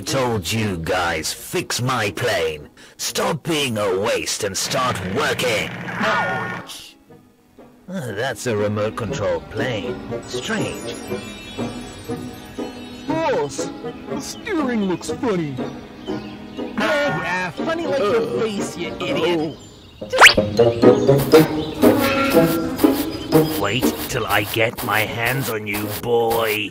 I told you guys, fix my plane. Stop being a waste and start working. Ouch! Oh, that's a remote-controlled plane. Strange. Boss, the steering looks funny. Funny like your face, you idiot. Wait till I get my hands on you, boy.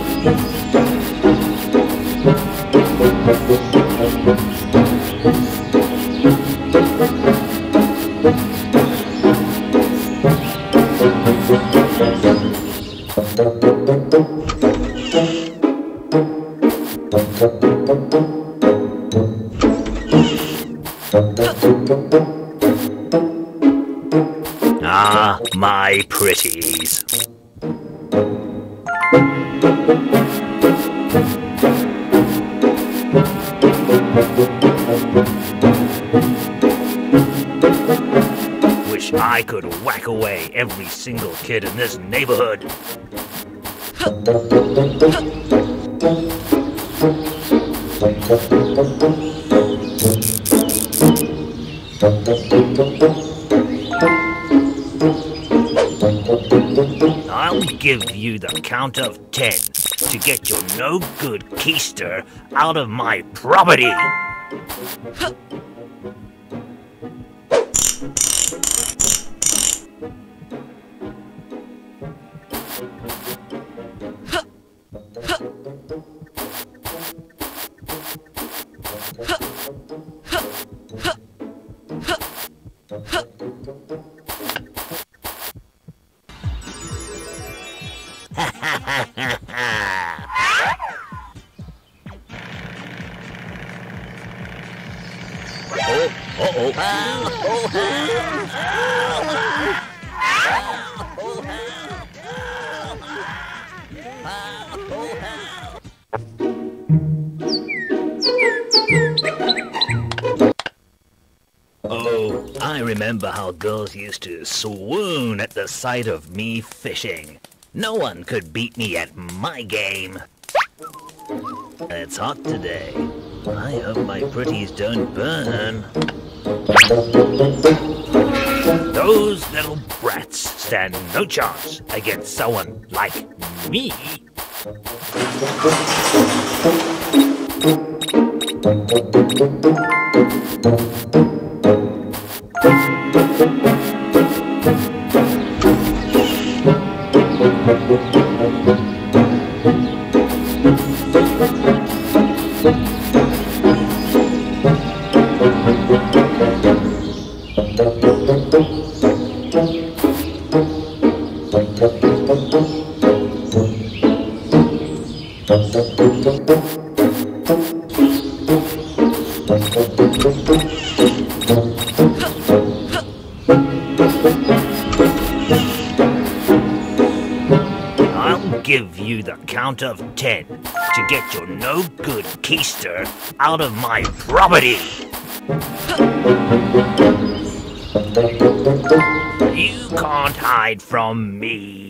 Ah, my pretties. Wish I could whack away every single kid in this neighborhood. I'll give you the count of 10 to get your no-good keister out of my property. Oh, I remember how girls used to swoon at the sight of me fishing. No one could beat me at my game. It's hot today. I hope my pretties don't burn. Those little brats stand no chance against someone like me. I'll give you the count of 10 to get your no-good keister out of my property. You can't hide from me.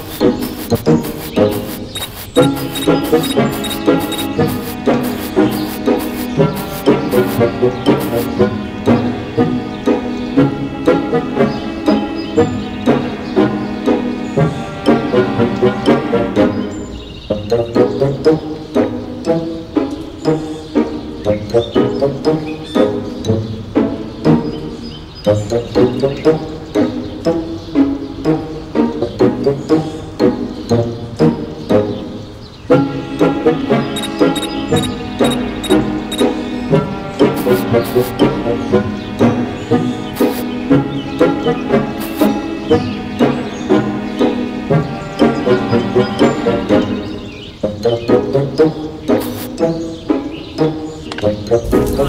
Oh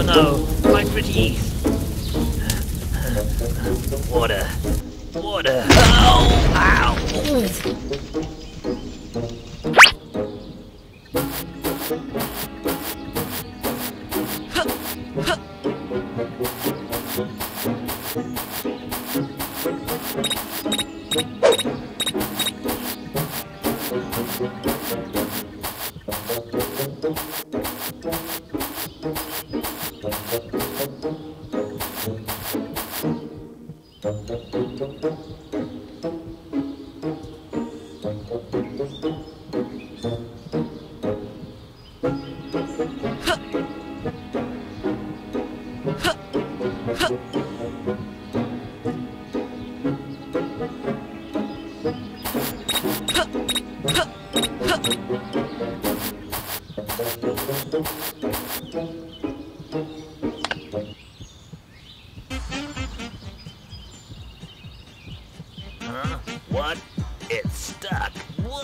no, my pretties. Water. Water. Ow! Ow! What? It's stuck. Whoa.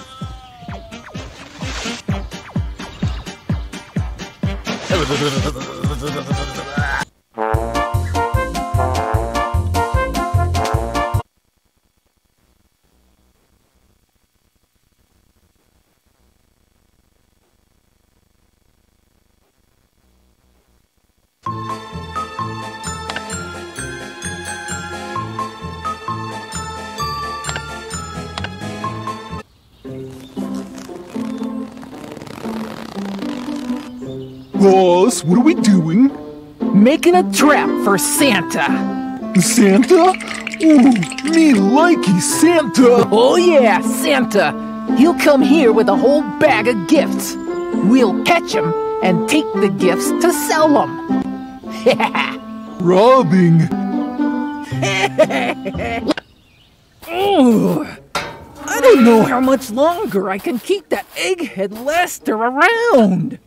Ross, what are we doing? Making a trap for Santa. Santa? Ooh, me likey Santa. Oh yeah, Santa. He'll come here with a whole bag of gifts. We'll catch him and take the gifts to sell them. Robbing. Ooh, I don't know how much longer I can keep that egghead Lester around.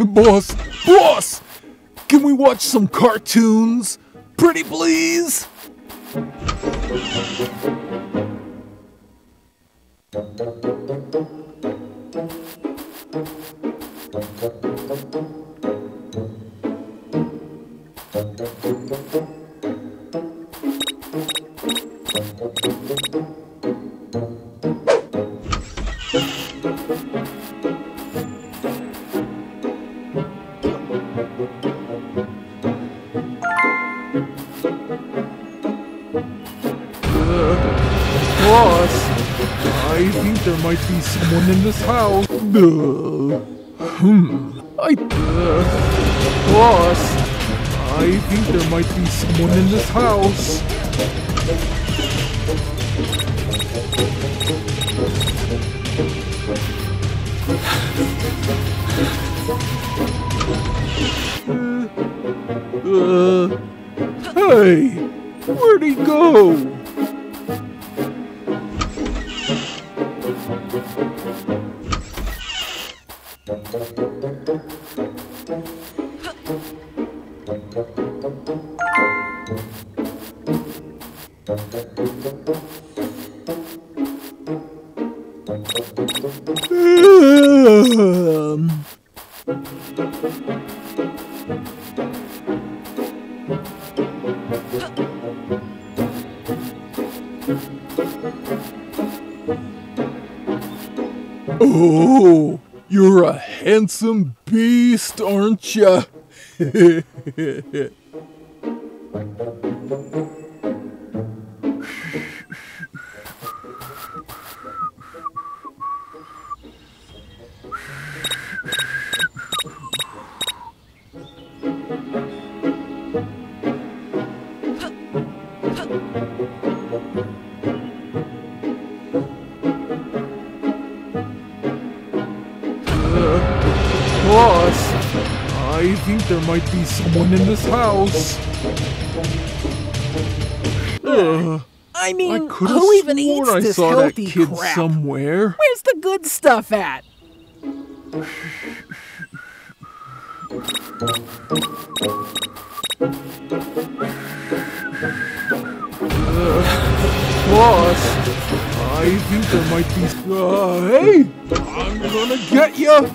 Boss, can we watch some cartoons? Pretty please? I think there might be someone in this house. Boss, I think there might be someone in this house. Hey, where'd he go? Oh, you're a handsome beast, aren't ya? I think there might be someone in this house. I mean, who even eats this healthy crap? I could have sworn I saw that kid somewhere. Where's the good stuff at? Boss, I think there might be. Hey, I'm gonna get ya.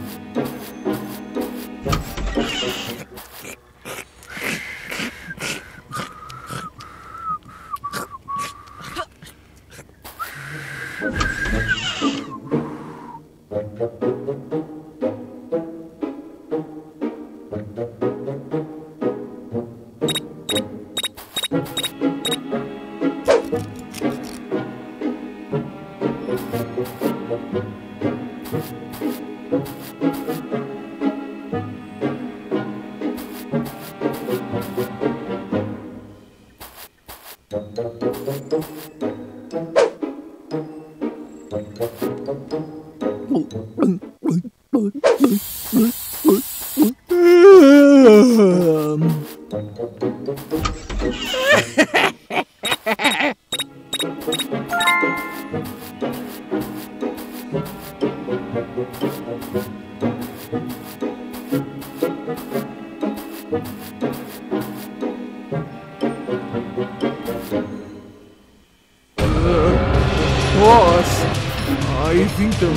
I think there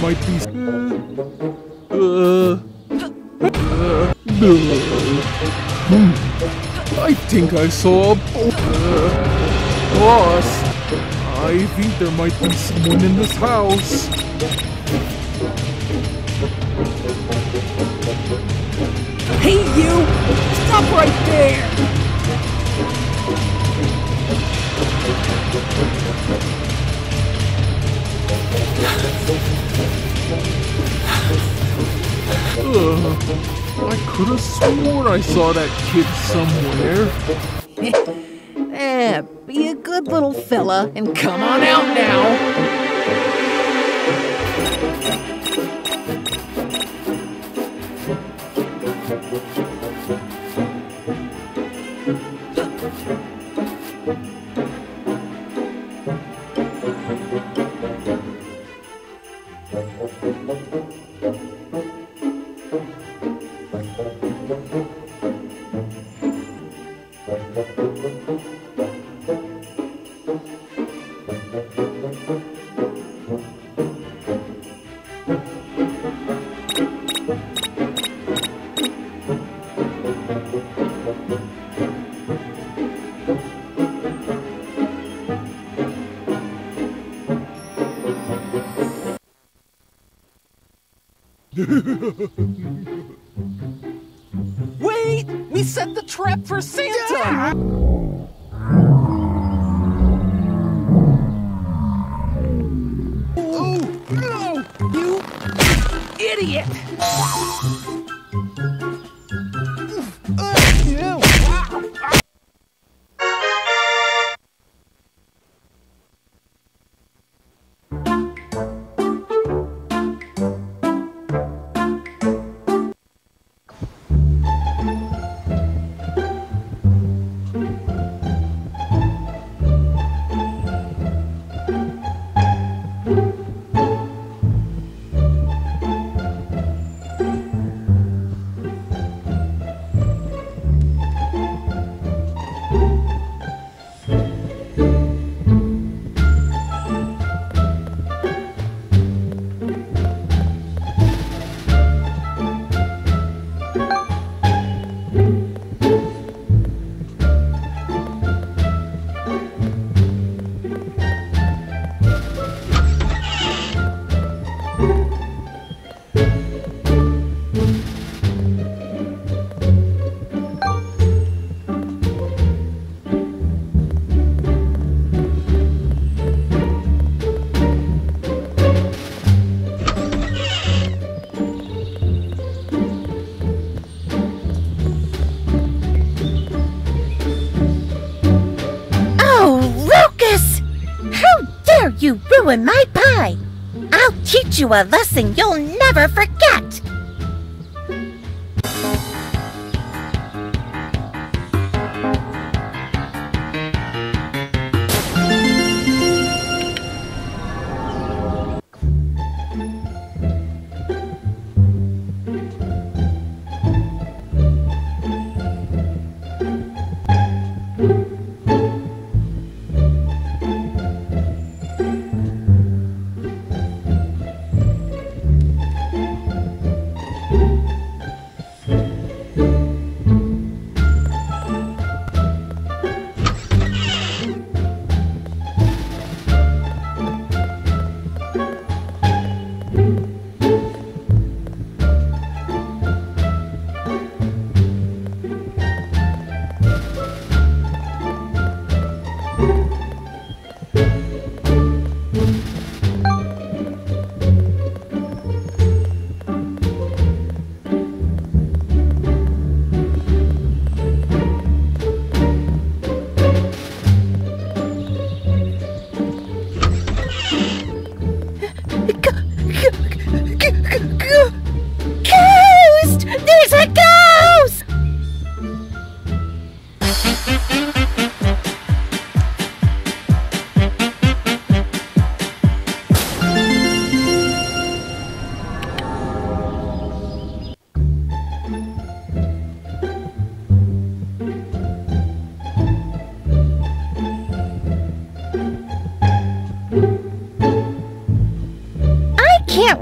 might be. I think I saw a boss. I think there might be someone in this house. Hey, you! Stop right there! I could have sworn I saw that kid somewhere. Be a good little fella and come on out now. Wait! We set the trap for Santa! Yeah! You ruined my pie! I'll teach you a lesson you'll never forget!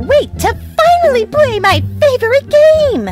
Wait to finally play my favorite game!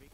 Big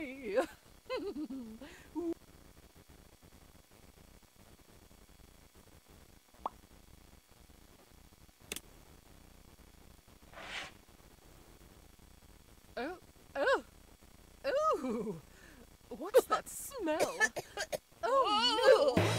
away. What's that smell? Oh, no!